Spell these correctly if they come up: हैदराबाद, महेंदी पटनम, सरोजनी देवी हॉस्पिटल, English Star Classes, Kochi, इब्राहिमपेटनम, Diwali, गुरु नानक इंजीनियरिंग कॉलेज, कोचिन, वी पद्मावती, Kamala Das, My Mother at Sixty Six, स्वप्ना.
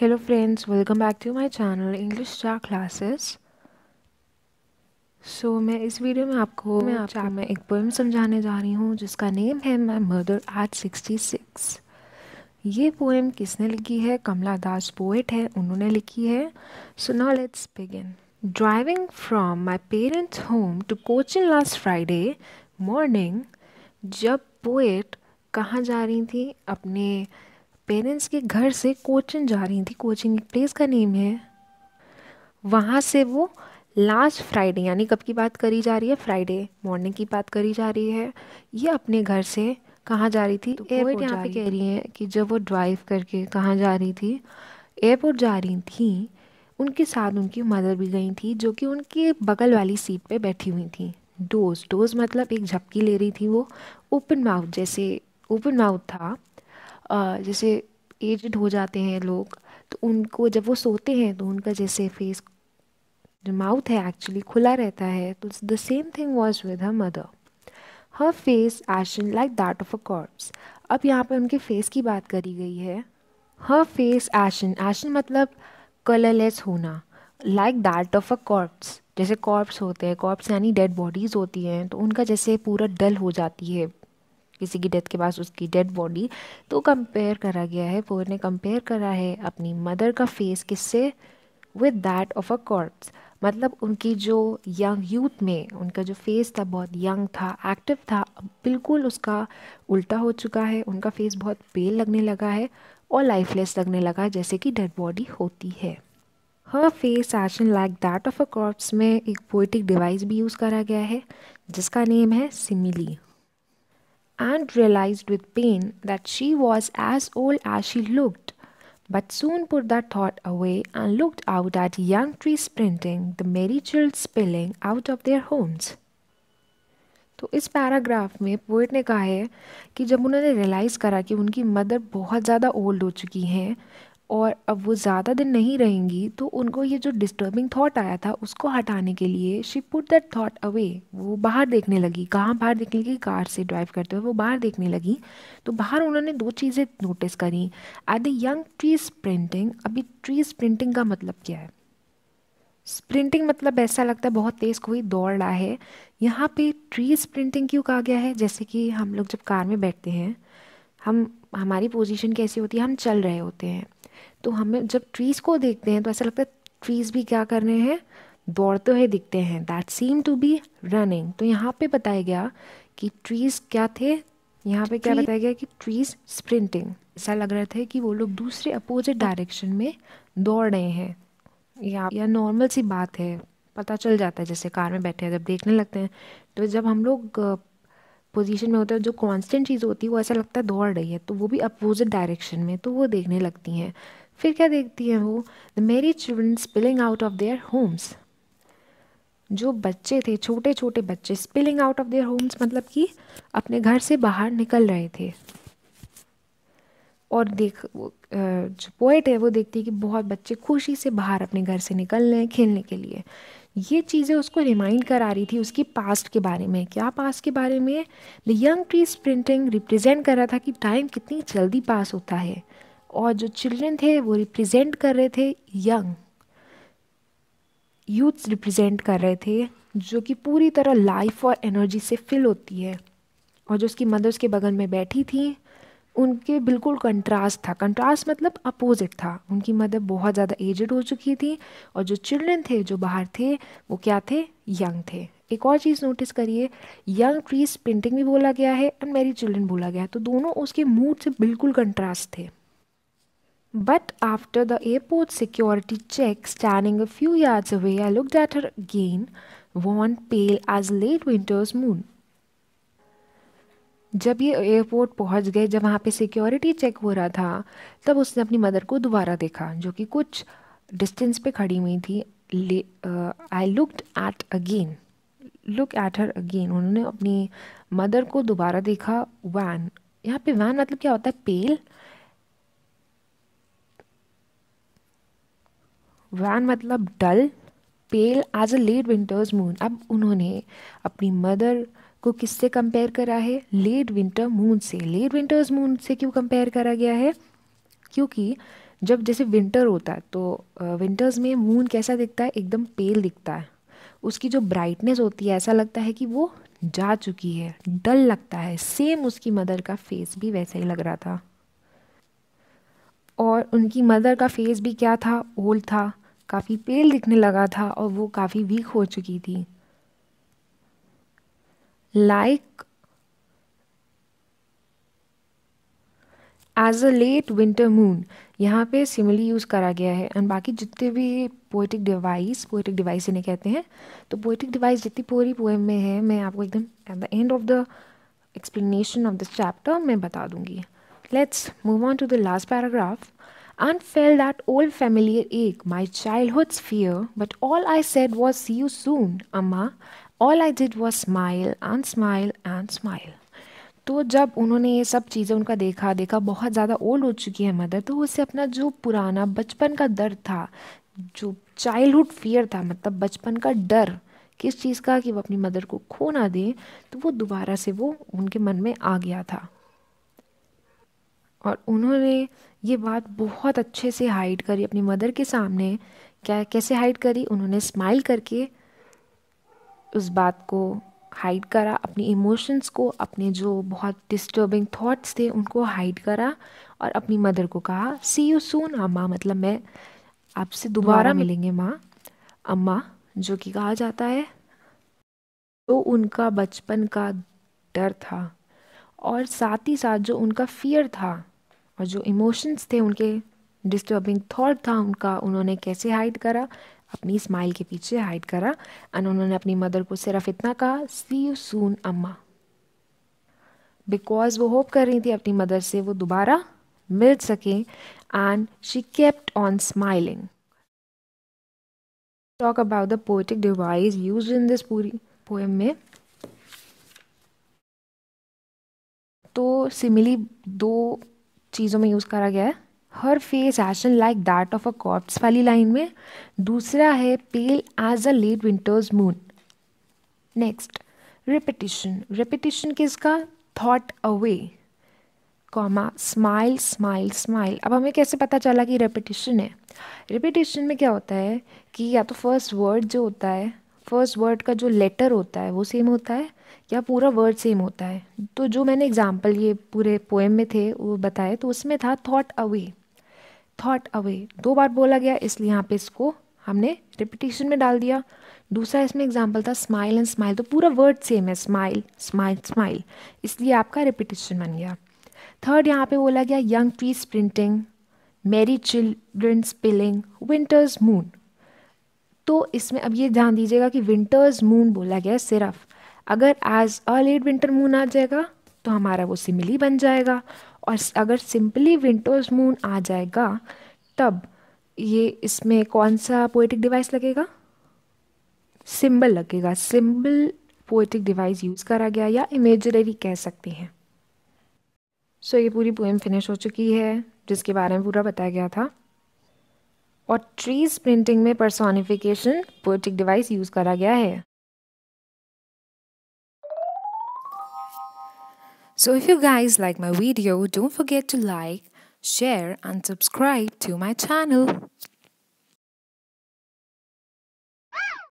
Hello friends, welcome back to my channel English Star Classes। So, मैं इस video में आपको एक पोएम समझाने जा रही हूँ जिसका नेम है माई मदर एट 66। ये पोएम किसने लिखी है? कमला दास पोएट है, उन्होंने लिखी है। So now let's begin. Driving from my parents home to कोचिन last Friday morning, जब पोएट कहाँ जा रही थी? अपने पेरेंट्स के घर से कोचिंग जा रही थी। कोचिंग प्लेस का नेम है। वहाँ से वो लास्ट फ्राइडे, यानी कब की बात करी जा रही है? फ्राइडे मॉर्निंग की बात करी जा रही है। ये अपने घर से कहाँ जा रही थी? तो एयरपोर्ट। यहाँ पे कह रही है कि जब वो ड्राइव करके कहाँ जा रही थी? एयरपोर्ट जा रही थी। उनके साथ उनकी मदर भी गई थी, जो कि उनके बगल वाली सीट पर बैठी हुई थी। डोज मतलब एक झपकी ले रही थी वो। ओपन माउथ था। जैसे एजड हो जाते हैं लोग तो उनको जब वो सोते हैं तो उनका जैसे फेस, जो माउथ है एक्चुअली, खुला रहता है। तो the same thing was with her mother. Her face ashen like that of a corpse. अब यहाँ पर उनके फेस की बात करी गई है। हर फेस एशन मतलब कलरलेस होना। Like that of a corpse, जैसे कॉर्प्स होते हैं, कॉर्प्स यानी डेड बॉडीज़ होती हैं, तो उनका जैसे पूरा डल हो जाती है किसी की डेथ के बाद उसकी डेड बॉडी। तो कंपेयर करा गया है, पोएट ने कंपेयर करा है अपनी मदर का फेस किससे? With that of a corpse. मतलब उनकी जो यंग यूथ में उनका जो फेस था बहुत यंग था, एक्टिव था, बिल्कुल उसका उल्टा हो चुका है। उनका फेस बहुत पेल लगने लगा है और लाइफलेस लगने लगा है, जैसे कि डेड बॉडी होती है। Her face ashen like that of a corpse में एक पोएटिक डिवाइस भी यूज़ करा गया है जिसका नेम है simile. And realized with pain that she was as old as she looked, but soon put that thought away and looked out at young trees sprinting, the merry children spilling out of their homes. तो इस paragraph में poet ने कहा है कि जब उन्होंने realise करा कि उनकी मदर बहुत ज़्यादा ओल्ड हो चुकी हैं और अब वो ज़्यादा दिन नहीं रहेंगी, तो उनको ये जो डिस्टर्बिंग थॉट आया था उसको हटाने के लिए she put that thought away. वो बाहर देखने लगी। कहाँ बाहर देखने लगी? कार से ड्राइव करते हुए वो बाहर देखने लगी। तो बाहर उन्होंने दो चीज़ें नोटिस करी। At the young trees sprinting. अभी ट्रीज प्रिंटिंग का मतलब क्या है? स्प्रिंटिंग मतलब ऐसा लगता है बहुत तेज़ कोई दौड़ रहा है। यहाँ पे ट्रीज प्रिंटिंग क्यों कहा गया है? जैसे कि हम लोग जब कार में बैठते हैं, हमारी पोजीशन कैसी होती है? हम चल रहे होते हैं। तो हमें जब ट्रीज़ को देखते हैं तो ऐसा लगता है ट्रीज़ भी क्या कर रहे हैं? दौड़ते हुए दिखते हैं। That seem to be running. तो यहाँ पे बताया गया कि ट्रीज़ क्या थे, यहाँ पे क्या बताया गया कि ट्रीज़ स्प्रिंटिंग। ऐसा लग रहा था कि वो लोग दूसरे अपोजिट डायरेक्शन में दौड़ रहे हैं। या नॉर्मल सी बात है, पता चल जाता है। जैसे कार में बैठे हैं जब देखने लगते हैं, तो जब हम लोग पोजीशन में होता है जो कांस्टेंट चीज़ होती है वो ऐसा लगता है दौड़ रही है, तो वो भी अपोजिट डायरेक्शन में। तो वो देखने लगती हैं। फिर क्या देखती हैं वो? The merry children spilling out of their homes. जो बच्चे थे, छोटे छोटे बच्चे, spilling out of their homes मतलब कि अपने घर से बाहर निकल रहे थे। और जो पोएट है वो देखती है कि बहुत बच्चे खुशी से बाहर अपने घर से निकल रहे हैं खेलने के लिए। ये चीज़ें उसको रिमाइंड करा रही थी उसकी पास्ट के बारे में। क्या पास्ट के बारे में? The young trees sprinting represent कर रहा था कि टाइम कितनी जल्दी पास होता है। और जो चिल्ड्रन थे वो रिप्रेजेंट कर रहे थे यंग यूथ्स, रिप्रेजेंट कर रहे थे जो कि पूरी तरह लाइफ और एनर्जी से फिल होती है। और जो उसकी मदर उसके बगल में बैठी थी उनके बिल्कुल कंट्रास्ट था। कंट्रास्ट मतलब अपोजिट था। उनकी मदर बहुत ज़्यादा एजड हो चुकी थी और जो चिल्ड्रन थे जो बाहर थे वो क्या थे? यंग थे। एक और चीज़ नोटिस करिए, यंग ट्रीज प्रिंटिंग भी बोला गया है एंड मैरी चिल्ड्रन बोला गया है। तो दोनों उसके मूड से बिल्कुल कंट्रास्ट थे। But after the airport security check standing a few yards away I looked at her again Warne pale as late winter's moon. जब ये एयरपोर्ट पहुंच गए, जब वहाँ पे सिक्योरिटी चेक हो रहा था, तब उसने अपनी मदर को दोबारा देखा जो कि कुछ डिस्टेंस पे खड़ी हुई थी। I looked at again, look at her again. उन्होंने अपनी मदर को दोबारा देखा। वैन, यहाँ पे वैन मतलब क्या होता है? पेल। वैन मतलब dull. Pale as a late winter's moon. अब उन्होंने अपनी मदर को किससे कंपेयर करा है? लेट विंटर मून से। लेट विंटर्स मून से क्यों कंपेयर करा गया है? क्योंकि जब जैसे विंटर होता है तो विंटर्स में मून कैसा दिखता है, एकदम पेल दिखता है, उसकी जो ब्राइटनेस होती है ऐसा लगता है कि वो जा चुकी है, डल लगता है। सेम उसकी मदर का फेस भी वैसा ही लग रहा था, और उनकी मदर का फेस भी क्या था, ओल्ड था, काफ़ी पेल दिखने लगा था और वो काफ़ी वीक हो चुकी थी। Like as a late winter moon, यहाँ पे सिमिली यूज़ करा गया है। एंड बाकी जितने भी पोइटिक डिवाइस इन्हें कहते हैं, तो पोइटिक डिवाइस जितनी पूरी पोएम में है मैं आपको एकदम at the end of the explanation of this chapter मैं बता दूंगी। Let's move on to the last paragraph. And felt that old familiar ache, my childhood's fear. But all I said was, "See you soon, Amma." All I did was smile and smile and smile. तो जब उन्होंने ये सब चीज़ें उनका देखा, बहुत ज़्यादा ओल्ड हो चुकी है मदर, तो उससे अपना जो पुराना बचपन का दर्द था, जो चाइल्डहुड फियर था, मतलब बचपन का डर किस चीज़ का, कि वो अपनी मदर को खो ना दें, तो वो दोबारा से वो उनके मन में आ गया था। और उन्होंने ये बात बहुत अच्छे से हाइड करी अपनी मदर के सामने। क्या कैसे हाइड करी, उन्होंने स्माइल करके उस बात को हाइड करा, अपने इमोशंस को, अपने जो बहुत डिस्टर्बिंग थॉट्स थे उनको हाइड करा, और अपनी मदर को कहा सी यू सून अम्मा, मतलब मैं आपसे दोबारा मिलेंगे माँ, अम्मा, जो कि कहा जाता है। तो उनका बचपन का डर था, और साथ ही साथ जो उनका फियर था और जो इमोशंस थे, उनके डिस्टर्बिंग थॉट था, उनका उन्होंने कैसे हाइड करा, अपनी स्माइल के पीछे हाइड करा। और उन्होंने अपनी मदर को सिर्फ इतना कहा, see you soon Amma, because वो होप कर रही थी अपनी मदर से वो दोबारा मिल सकें। And she kept on smiling. Talk about the poetic device used in this पूरी पोएम में, तो सिमिली दो चीज़ों में यूज़ करा गया है। Her face ashen like that of a corpse वाली लाइन में, दूसरा है pale as a late winter's moon. Next repetition किसका, thought away, comma smile smile smile. अब हमें कैसे पता चला कि रिपीटिशन है? रिपीटिशन में क्या होता है कि या तो फर्स्ट वर्ड जो होता है, फर्स्ट वर्ड का जो लेटर होता है वो सेम होता है, या पूरा वर्ड सेम होता है। तो जो मैंने एग्जाम्पल ये पूरे पोएम में थे वो बताए, तो उसमें था थॉट अवे दो बार बोला गया, इसलिए यहाँ पे इसको हमने रिपीटिशन में डाल दिया। दूसरा इसमें एग्जाम्पल था स्माइल एंड स्माइल, तो पूरा वर्ड सेम है, स्माइल स्माइल स्माइल, इसलिए आपका रिपीटिशन बन गया। थर्ड यहाँ पे बोला गया young tree sprinting, merry children spilling, winters moon. तो इसमें अब ये ध्यान दीजिएगा कि विंटर्स मून बोला गया सिर्फ, अगर as a late winter moon आ जाएगा तो हमारा वो सिमिली बन जाएगा, और अगर सिंपली विंटर्स मून आ जाएगा तब ये इसमें कौन सा पोएटिक डिवाइस लगेगा, सिंबल लगेगा। सिंबल पोएटिक डिवाइस यूज़ करा गया, या इमेजनरी कह सकते हैं। सो ये पूरी पोएम फिनिश हो चुकी है, जिसके बारे में पूरा बताया गया था। और ट्रीज प्रिंटिंग में पर्सोनिफिकेशन पोएटिक डिवाइस यूज़ करा गया है। So if you guys like my video, don't forget to like, share and subscribe to my channel.